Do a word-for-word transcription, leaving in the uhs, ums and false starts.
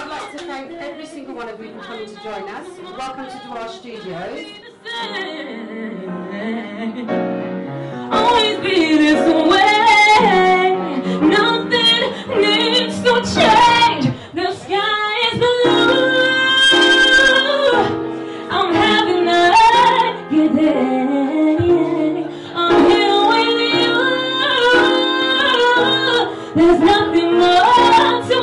I'd like to thank every single one of you for coming to join us. Welcome to Dewar Studios. Always be this way. Nothing needs to change. The sky is blue. I'm having a good day. I'm here with you. There's nothing more to